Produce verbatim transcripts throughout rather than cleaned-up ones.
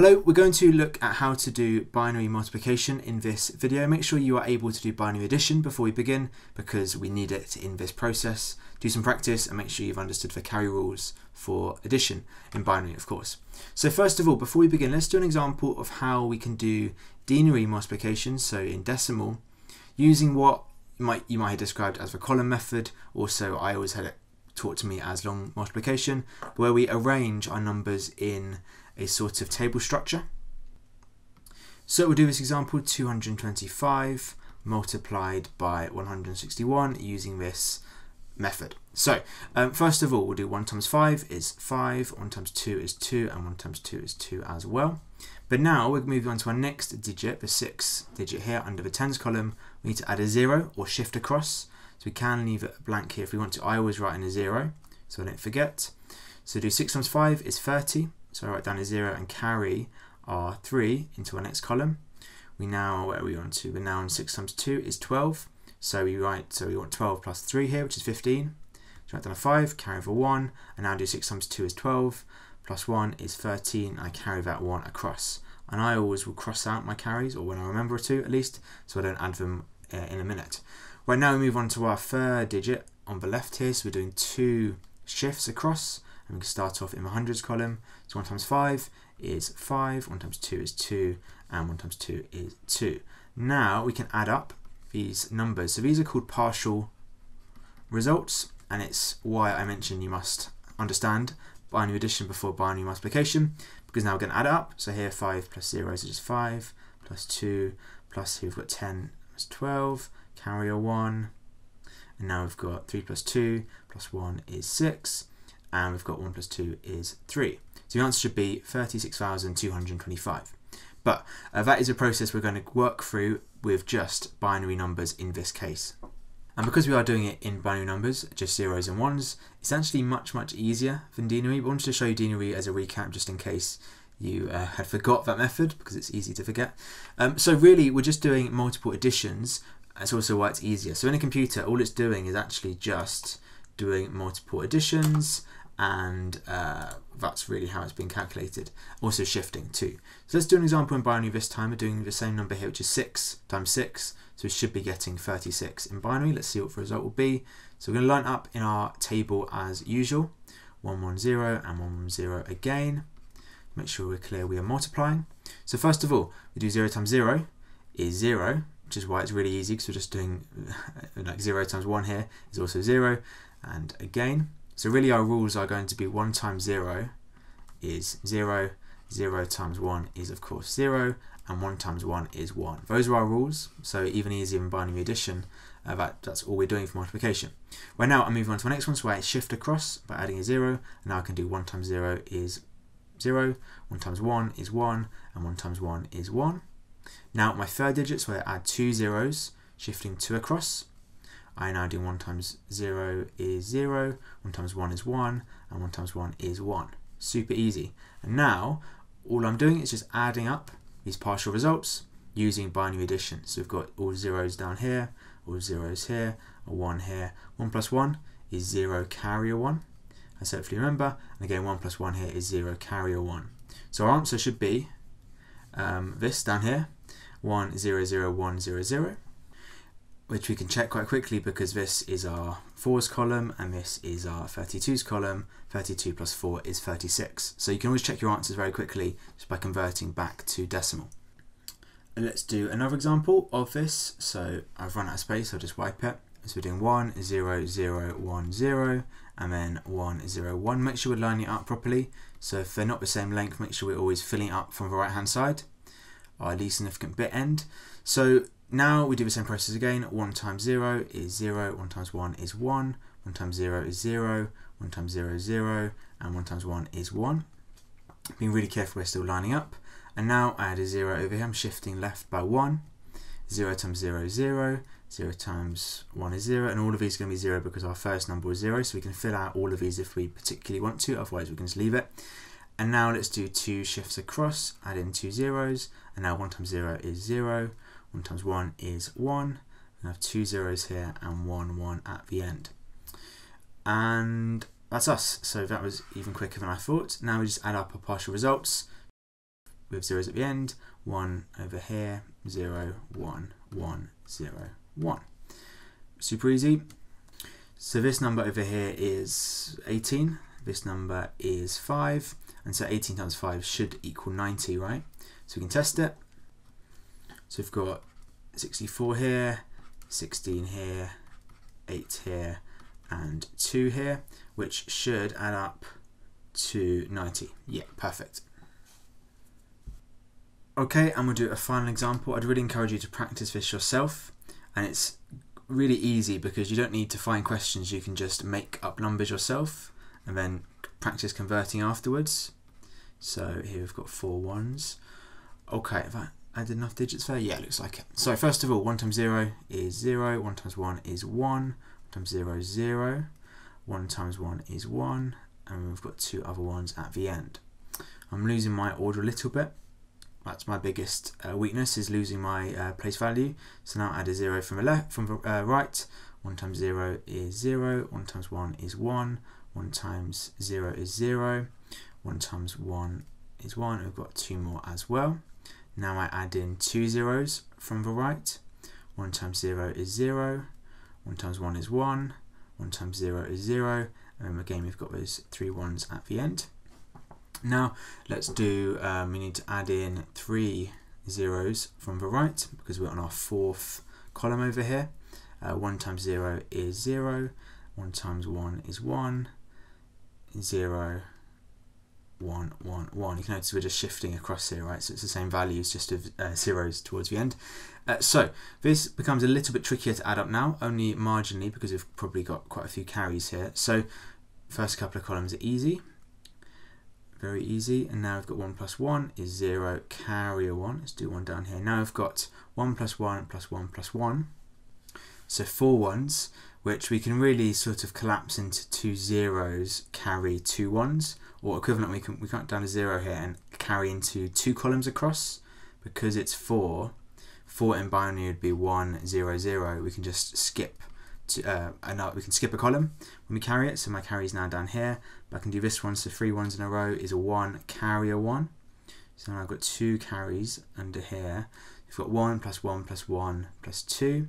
Hello, we're going to look at how to do binary multiplication in this video. Make sure you are able to do binary addition before we begin because we need it in this process. Do some practice and make sure you've understood the carry rules for addition in binary, of course. So first of all, before we begin, let's do an example of how we can do denary multiplication, so in decimal, using what you might, you might have described as the column method. Also, I always had it taught to me as long multiplication, where we arrange our numbers in a sort of table structure. So we'll do this example, two hundred twenty-five multiplied by one hundred sixty-one using this method. So um, first of all, we'll do one times five is five, one times two is two, and one times two is two as well. But now we're moving on to our next digit, the sixth digit here under the tens column. We need to add a zero or shift across. So we can leave it blank here if we want to. I always write in a zero, so I don't forget. So do six times five is thirty. So I write down a zero and carry our three into our next column. We now, where are we on to? We're now on six times two is twelve. So we write, so we want twelve plus three here, which is fifteen. So write down a five, carry over one, and now do six times two is twelve, plus one is thirteen, I carry that one across. And I always will cross out my carries, or when I remember to at least, so I don't add them uh, in a minute. Right now we move on to our third digit on the left here, so we're doing two shifts across. And we can start off in the hundreds column. So one times five is five, one times two is two, and one times two is two. Now we can add up these numbers. So these are called partial results, and it's why I mentioned you must understand binary addition before binary multiplication, because now we're going to add up. So here five plus zero is just five, plus two, plus here we've got ten, that's twelve, carry a one, and now we've got three plus two, plus one is six, and we've got one plus two is three. So the answer should be thirty-six thousand two hundred twenty-five. But uh, that is a process we're going to work through with just binary numbers in this case. And because we are doing it in binary numbers, just zeros and ones, it's actually much, much easier than denary. But I wanted to show you denary as a recap just in case you uh, had forgot that method, because it's easy to forget. Um, so really, we're just doing multiple additions. That's also why it's easier. So in a computer, all it's doing is actually just doing multiple additions, and uh, that's really how it's been calculated. Also shifting too. So let's do an example in binary this time. We're doing the same number here, which is six times six. So we should be getting thirty-six in binary. Let's see what the result will be. So we're going to line up in our table as usual. one one zero and one one zero again. Make sure we're clear we are multiplying. So first of all, we do zero times zero is zero, which is why it's really easy, because we're just doing like zero times one here is also zero. And again, so really our rules are going to be one times zero is zero, zero times one is of course zero, and one times one is one. Those are our rules, so even easier in binary addition, uh, that, that's all we're doing for multiplication. Right now I'm moving on to the next one, so I shift across by adding a zero, and now I can do one times zero is zero, one times one is one, and one times one is one. Now my third digit, so I add two zeros, shifting two across. I now do one times zero is zero, one times one is one, and one times one is one. Super easy. And now, all I'm doing is just adding up these partial results using binary addition. So we've got all zeros down here, all zeros here, a one here. one plus one is zero, carry a one. As hopefully you remember. And again, one plus one here is zero, carry a one. So our answer should be um, this down here, one zero zero one zero zero. Which we can check quite quickly because this is our fours column and this is our thirty-twos column. thirty-two plus four is thirty-six. So you can always check your answers very quickly just by converting back to decimal. And let's do another example of this. So I've run out of space, I'll just wipe it. So we're doing one zero zero one zero and then one zero one. Make sure we're lining it up properly. So if they're not the same length, make sure we're always filling it up from the right hand side, our least significant bit end. So now we do the same process again. one times zero is zero, one times one is one, one times zero is zero, one times zero is zero, and one times one is one. Being really careful, we're still lining up. And now I add a zero over here, I'm shifting left by one. zero times zero is zero, zero times one is zero, and all of these are going to be zero because our first number was zero, so we can fill out all of these if we particularly want to, otherwise we can just leave it. And now let's do two shifts across, add in two zeros, and now one times zero is zero. one times one is one, we have two zeros here and one one at the end. And that's us, so that was even quicker than I thought. Now we just add up our partial results with zeros at the end, one over here, zero, one, one, zero, one. Super easy. So this number over here is eighteen, this number is five, and so eighteen times five should equal ninety, right? So we can test it. So we've got sixty-four here, sixteen here, eight here, and two here, which should add up to ninety. Yeah, perfect. Okay, and we'll do a final example. I'd really encourage you to practice this yourself, and it's really easy because you don't need to find questions. You can just make up numbers yourself and then practice converting afterwards. So here we've got four ones. Okay, have I added enough digits there? Yeah, it looks like it. So first of all, one times zero is zero, one times one is one, one times zero is zero, one times one is one, and we've got two other ones at the end. I'm losing my order a little bit. That's my biggest uh, weakness, is losing my uh, place value. So now I add a zero from the left, from the uh, right. One times zero is zero, one times one is one, one times zero is zero, one times one is one. We've got two more as well. Now I add in two zeros from the right. One times zero is zero, one times one is one, one times zero is zero, and again we've got those three ones at the end. Now let's do, um, we need to add in three zeros from the right because we're on our fourth column over here. Uh, one times zero is zero, one times one is one, zero, one, one, one. You can notice we're just shifting across here, right? So it's the same values, just of uh, zeros towards the end. Uh, so this becomes a little bit trickier to add up now, only marginally, because we've probably got quite a few carries here. So first couple of columns are easy. Very easy, and now we've got one plus one is zero, carry a one. Let's do one down here. Now we've got one plus one plus one plus one. So four ones, which we can really sort of collapse into two zeros, carry two ones, or equivalent, we can we can't down a zero here and carry into two columns across because it's four. Four in binary would be one, zero, zero. We can just skip to, uh, now we can skip a column when we carry it, so my carry is now down here, but I can do this one, so three ones in a row is a one, carry a one. So now I've got two carries under here. We've got one plus one plus one plus two,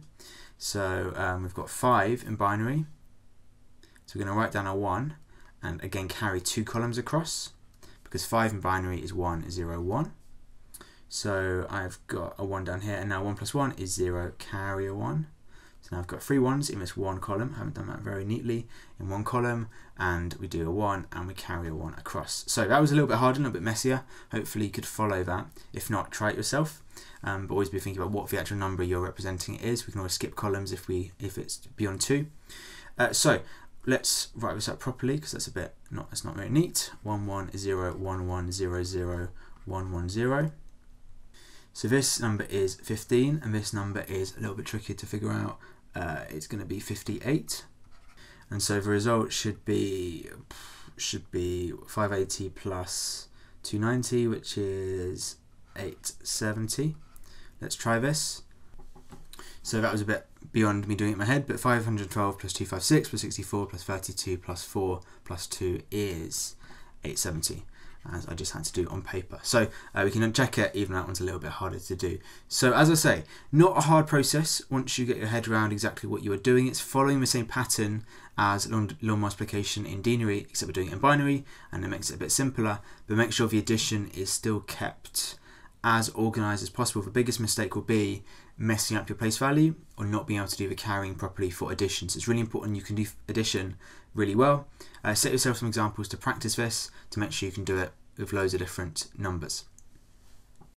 so um, we've got five in binary, so we're going to write down a one and again carry two columns across because five in binary is one, zero, one. So I've got a one down here, and now one plus one is zero, carry a one. So now I've got three ones in this one column. I haven't done that very neatly in one column, and we do a one and we carry a one across. So that was a little bit harder, a little bit messier. Hopefully you could follow that. If not, try it yourself. Um, but always be thinking about what the actual number you're representing is. We can always skip columns if we if it's beyond two. Uh, so let's write this up properly because that's a bit not that's not very neat. One one zero one one zero zero one one zero. So this number is fifteen, and this number is a little bit trickier to figure out. Uh, it's going to be fifty-eight, and so the result should be should be five eighty plus two ninety, which is eight seventy. Let's try this. So that was a bit beyond me doing it in my head, but five hundred twelve plus two fifty-six plus sixty-four plus thirty-two plus four plus two is eight seventy, as I just had to do on paper. So uh, we can check it, even that one's a little bit harder to do. So as I say, not a hard process once you get your head around exactly what you are doing. It's following the same pattern as long, long multiplication in deanery, except we're doing it in binary, and it makes it a bit simpler, but make sure the addition is still kept as organised as possible. The biggest mistake will be messing up your place value or not being able to do the carrying properly for addition. So it's really important you can do addition really well. Uh, set yourself some examples to practice this to make sure you can do it with loads of different numbers.